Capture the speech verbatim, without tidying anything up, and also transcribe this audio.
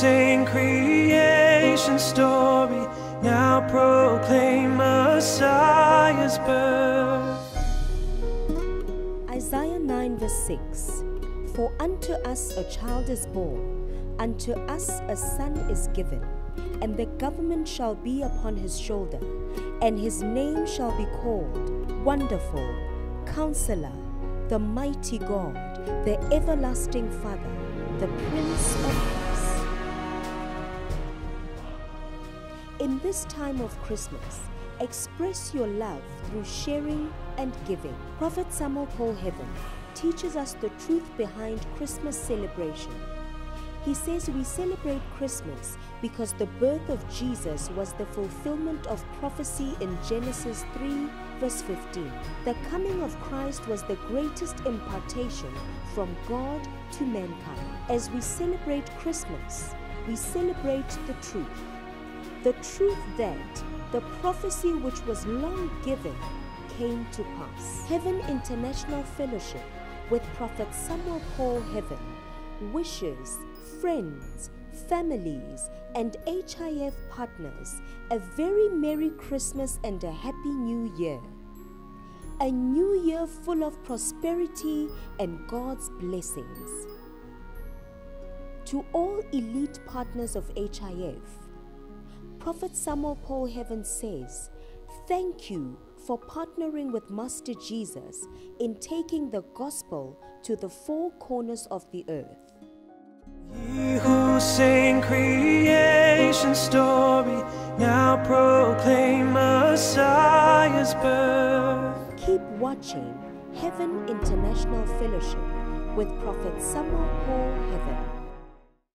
sing creation story, now proclaim Messiah's birth. Isaiah nine verse six. For unto us a child is born, unto us a son is given, and the government shall be upon his shoulder, and his name shall be called Wonderful, Counselor, the Mighty God, the Everlasting Father, the Prince of Peace. In this time of Christmas, express your love through sharing and giving. Prophet Samuel Paul Heaven teaches us the truth behind Christmas celebration. He says we celebrate Christmas because the birth of Jesus was the fulfillment of prophecy in Genesis three verse fifteen. The coming of Christ was the greatest impartation from God to mankind. As we celebrate Christmas, we celebrate the truth. The truth that the prophecy which was long given came to pass. Heaven International Fellowship with Prophet Samuel Paul Heaven wishes friends, families, and H I F partners a very Merry Christmas and a Happy New Year. A new year full of prosperity and God's blessings. To all elite partners of H I F, Prophet Samuel Paul Heaven says, thank you for partnering with Master Jesus in taking the gospel to the four corners of the earth. Ye who sing creation's story, now proclaim Messiah's birth. Keep watching Heaven International Fellowship with Prophet Samuel Paul Heaven.